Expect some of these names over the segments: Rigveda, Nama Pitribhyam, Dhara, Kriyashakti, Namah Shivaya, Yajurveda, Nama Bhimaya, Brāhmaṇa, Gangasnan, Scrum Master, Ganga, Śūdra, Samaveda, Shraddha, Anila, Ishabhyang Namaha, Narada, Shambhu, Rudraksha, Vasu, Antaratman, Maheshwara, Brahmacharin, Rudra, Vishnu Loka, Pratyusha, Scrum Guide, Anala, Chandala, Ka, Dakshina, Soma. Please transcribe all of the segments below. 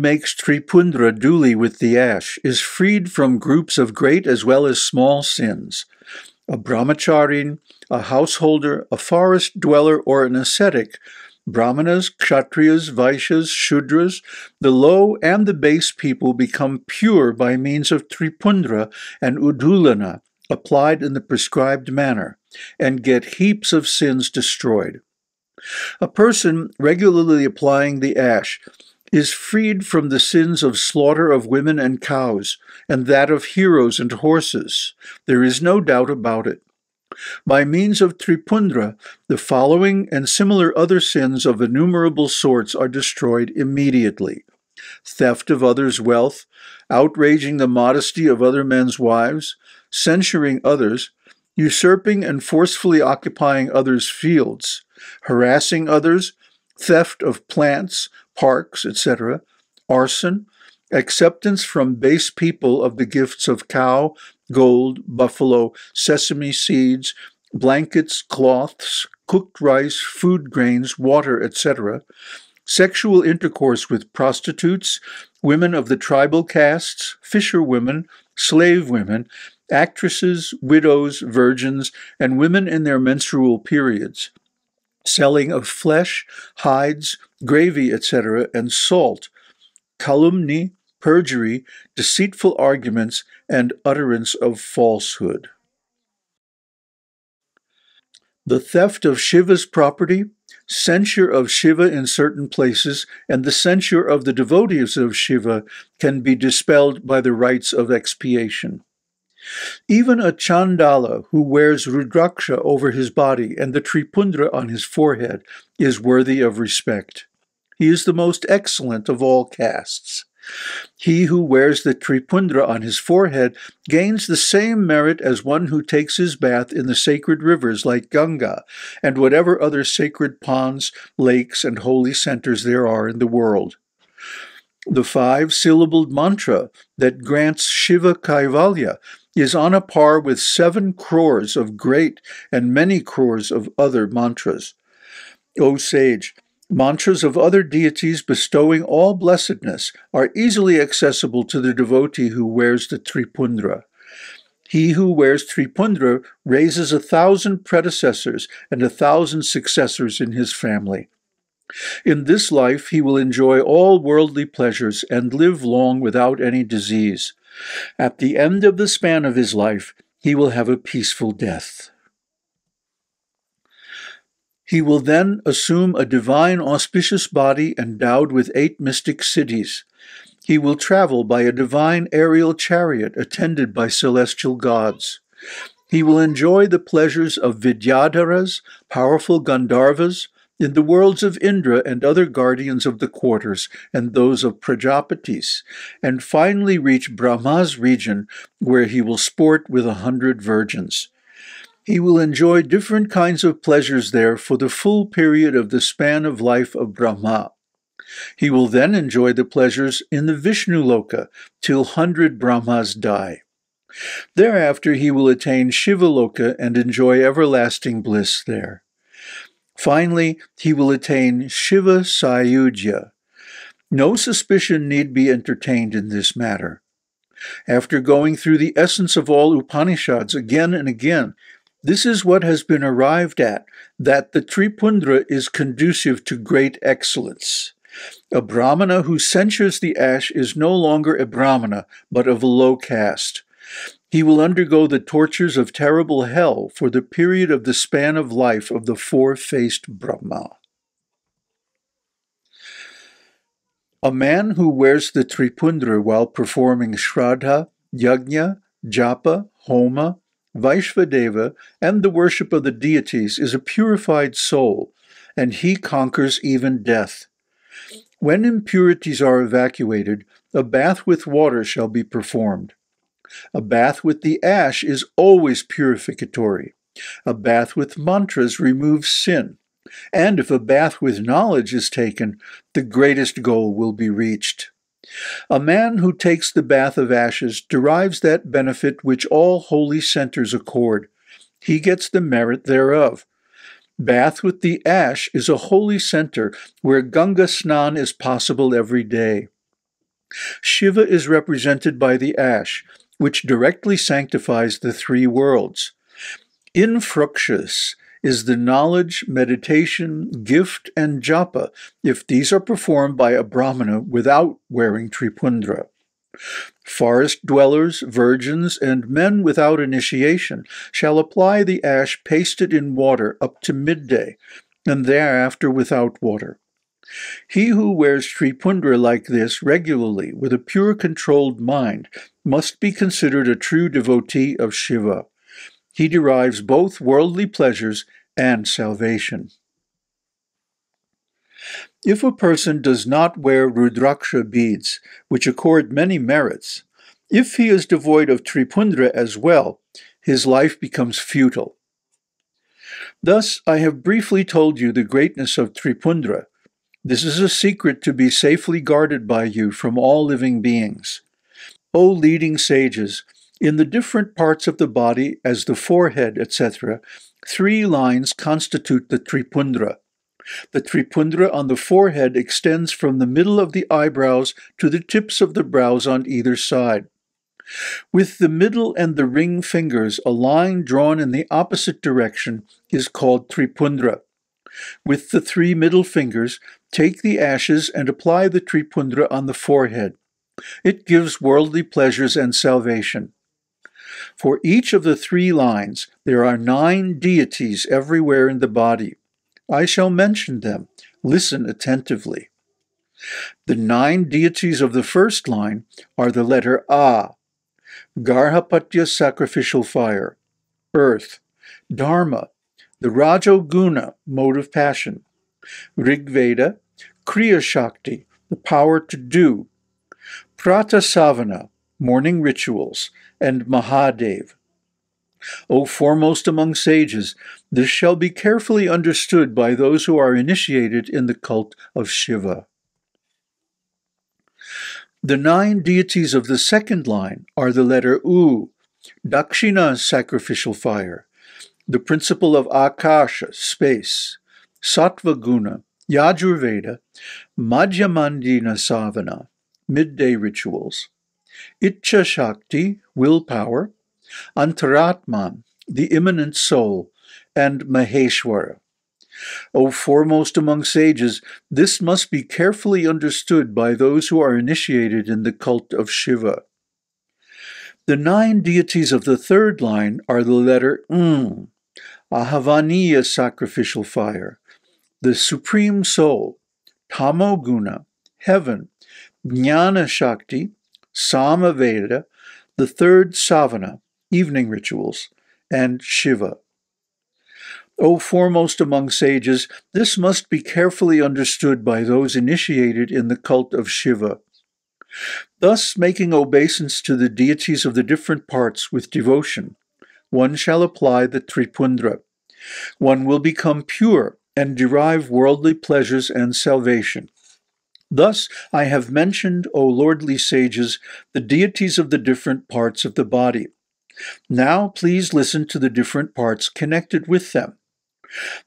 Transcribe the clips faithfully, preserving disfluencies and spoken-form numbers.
makes Tripuṇḍra duly with the ash is freed from groups of great as well as small sins. A brahmacharin, a householder, a forest dweller, or an ascetic, Brahmanas, Kshatriyas, Vaiśyas, Śūdras, the low and the base people become pure by means of Tripuṇḍra and Uddhūlana, applied in the prescribed manner, and get heaps of sins destroyed. A person regularly applying the ash is freed from the sins of slaughter of women and cows, and that of heroes and horses. There is no doubt about it. By means of Tripuṇḍra, the following and similar other sins of innumerable sorts are destroyed immediately: theft of others' wealth, outraging the modesty of other men's wives, censuring others, usurping and forcefully occupying others' fields, harassing others, theft of plants, parks, et cetera, arson, acceptance from base people of the gifts of cow, gold, buffalo, sesame seeds, blankets, cloths, cooked rice, food grains, water, et cetera, sexual intercourse with prostitutes, women of the tribal castes, fisherwomen, slave women, actresses, widows, virgins, and women in their menstrual periods, selling of flesh, hides, gravy, et cetera, and salt, calumny, perjury, deceitful arguments, and utterance of falsehood. The theft of Shiva's property, censure of Shiva in certain places, and the censure of the devotees of Shiva can be dispelled by the rites of expiation. Even a Chandala who wears Rudraksha over his body and the Tripuṇḍra on his forehead is worthy of respect. He is the most excellent of all castes. He who wears the Tripuṇḍra on his forehead gains the same merit as one who takes his bath in the sacred rivers like Ganga and whatever other sacred ponds, lakes, and holy centers there are in the world. The five-syllabled mantra that grants Shiva Kaivalya is on a par with seven crores of great and many crores of other mantras. O sage, mantras of other deities bestowing all blessedness are easily accessible to the devotee who wears the Tripuṇḍra. He who wears Tripuṇḍra raises a thousand predecessors and a thousand successors in his family. In this life he will enjoy all worldly pleasures and live long without any disease. At the end of the span of his life, he will have a peaceful death. He will then assume a divine auspicious body endowed with eight mystic siddhis. He will travel by a divine aerial chariot attended by celestial gods. He will enjoy the pleasures of Vidyadharas, powerful Gandharvas, in the worlds of Indra and other guardians of the quarters and those of Prajapatis, and finally reach Brahma's region, where he will sport with a hundred virgins. He will enjoy different kinds of pleasures there for the full period of the span of life of Brahma. He will then enjoy the pleasures in the Vishnu Loka till hundred Brahmas die. Thereafter he will attain Shiva Loka and enjoy everlasting bliss there. Finally, he will attain Shiva Sayujya. No suspicion need be entertained in this matter. After going through the essence of all Upanishads again and again, this is what has been arrived at, that the Tripuṇḍra is conducive to great excellence. A Brahmana who censures the ash is no longer a Brahmana, but of a low caste. He will undergo the tortures of terrible hell for the period of the span of life of the four-faced Brahma. A man who wears the Tripuṇḍra while performing Shraddha, Yajna, Japa, Homa, Vaishvadeva, and the worship of the deities is a purified soul, and he conquers even death. When impurities are evacuated, a bath with water shall be performed. A bath with the ash is always purificatory. A bath with mantras removes sin. And if a bath with knowledge is taken, the greatest goal will be reached. A man who takes the bath of ashes derives that benefit which all holy centers accord. He gets the merit thereof. Bath with the ash is a holy center where Gangasnan is possible every day. Shiva is represented by the ash, which directly sanctifies the three worlds. Infructious is the knowledge, meditation, gift, and japa, if these are performed by a brahmana without wearing tripuṇḍra. Forest dwellers, virgins, and men without initiation shall apply the ash pasted in water up to midday, and thereafter without water. He who wears tripuṇḍra like this regularly, with a pure controlled mind, must be considered a true devotee of Shiva. He derives both worldly pleasures and salvation. If a person does not wear Rudraksha beads, which accord many merits, if he is devoid of tripuṇḍra as well, his life becomes futile. Thus, I have briefly told you the greatness of tripuṇḍra. This is a secret to be safely guarded by you from all living beings. O leading sages, in the different parts of the body, as the forehead, et cetera, three lines constitute the tripuṇḍra. The tripuṇḍra on the forehead extends from the middle of the eyebrows to the tips of the brows on either side. With the middle and the ring fingers, a line drawn in the opposite direction is called tripuṇḍra. With the three middle fingers, take the ashes and apply the tripuṇḍra on the forehead. It gives worldly pleasures and salvation. For each of the three lines, there are nine deities everywhere in the body. I shall mention them. Listen attentively. The nine deities of the first line are the letter A, Garhapatya, sacrificial fire, earth, Dharma, the Rajoguna, mode of passion, Rigveda, Kriyashakti, the power to do, Pratisavana, morning rituals, and Mahadev. O foremost among sages, this shall be carefully understood by those who are initiated in the cult of Shiva. The nine deities of the second line are the letter U, Dakshina, sacrificial fire, the principle of Akasha, space, Sattva-guna, Yajurveda, Madhyamandina Savana, midday rituals, Ichcha Shakti, willpower, Antaratman, the immanent soul, and Maheshwara. O foremost among sages, this must be carefully understood by those who are initiated in the cult of Shiva. The nine deities of the third line are the letter N, Ahavaniya, sacrificial fire, the supreme soul, Tamo-guna, heaven, Jnana Shakti, Samaveda, the third savana, evening rituals, and Shiva. O foremost among sages, this must be carefully understood by those initiated in the cult of Shiva. Thus, making obeisance to the deities of the different parts with devotion, one shall apply the tripuṇḍra. One will become pure and derive worldly pleasures and salvation. Thus, I have mentioned, O lordly sages, the deities of the different parts of the body. Now please listen to the different parts connected with them.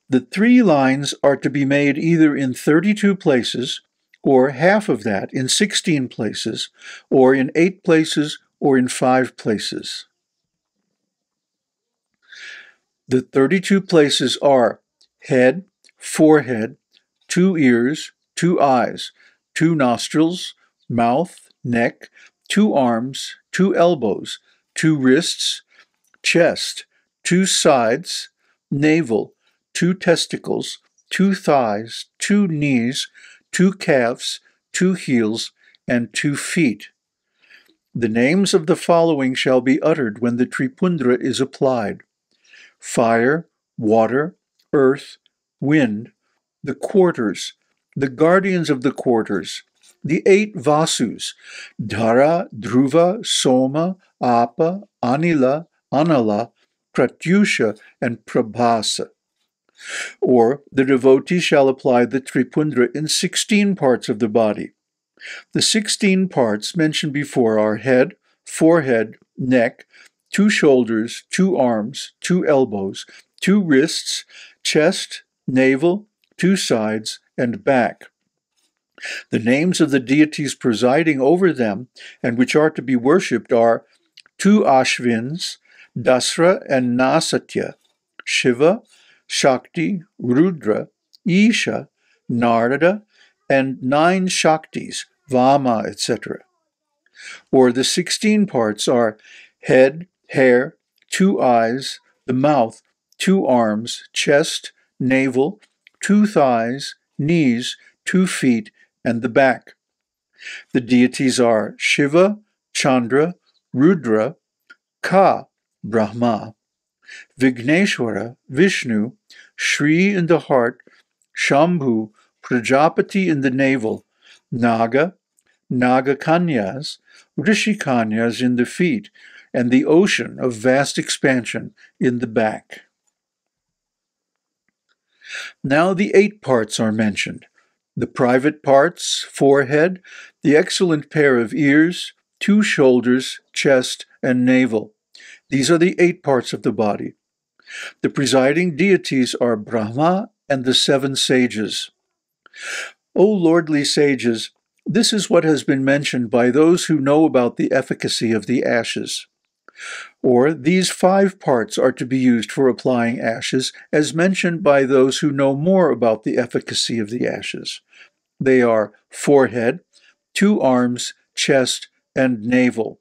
The three lines are to be made either in thirty-two places, or half of that in sixteen places, or in eight places, or in five places. The thirty-two places are head, forehead, two ears, two eyes, two nostrils, mouth, neck, two arms, two elbows, two wrists, chest, two sides, navel, two testicles, two thighs, two knees, two calves, two heels, and two feet. The names of the following shall be uttered when the tripuṇḍra is applied: fire, water, earth, wind, the quarters, the guardians of the quarters, the eight vasus, Dhara, Dhruva, Soma, Apa, Anila, Anala, Pratyusha, and Prabhasa. Or the devotee shall apply the tripuṇḍra in sixteen parts of the body. The sixteen parts mentioned before are head, forehead, neck, two shoulders, two arms, two elbows, two wrists, chest, navel, two sides, and back. The names of the deities presiding over them and which are to be worshipped are two Ashvins, Dasra and Nasatya, Shiva, Shakti, Rudra, Isha, Narada, and nine Shaktis, Vama, et cetera. Or the sixteen parts are head, hair, two eyes, the mouth, two arms, chest, navel, two thighs, knees, two feet, and the back. The deities are Shiva, Chandra, Rudra, Ka, Brahma, Vigneshwara, Vishnu, Shri in the heart, Shambhu, Prajapati in the navel, Naga, Naga Kanyas, Rishi Kanyas in the feet, and the ocean of vast expansion in the back. Now the eight parts are mentioned: the private parts, forehead, the excellent pair of ears, two shoulders, chest, and navel. These are the eight parts of the body. The presiding deities are Brahma and the seven sages. O lordly sages, this is what has been mentioned by those who know about the efficacy of the ashes. Or these five parts are to be used for applying ashes, as mentioned by those who know more about the efficacy of the ashes. They are forehead, two arms, chest, and navel.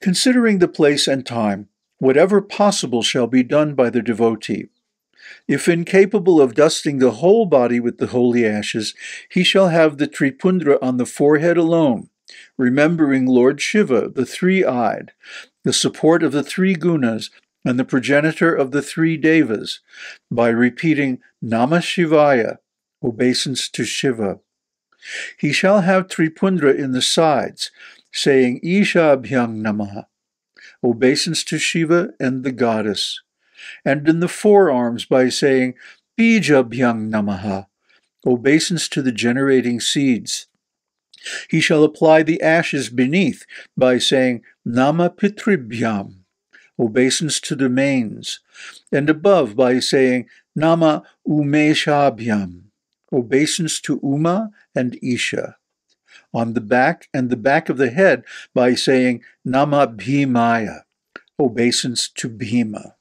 Considering the place and time, whatever possible shall be done by the devotee. If incapable of dusting the whole body with the holy ashes, he shall have the Tripuṇḍra on the forehead alone, remembering Lord Shiva, the three-eyed, the support of the three gunas, and the progenitor of the three devas, by repeating Namah Shivaya, obeisance to Shiva. He shall have Tripuṇḍra in the sides, saying Ishabhyang Namaha, obeisance to Shiva and the goddess, and in the forearms by saying Bijabhyang Namaha, obeisance to the generating seeds. He shall apply the ashes beneath by saying Nama Pitribhyam, obeisance to the manes, and above by saying Nama Umeshabhyam, obeisance to Uma and Isha, on the back and the back of the head by saying Nama Bhimaya, obeisance to Bhima.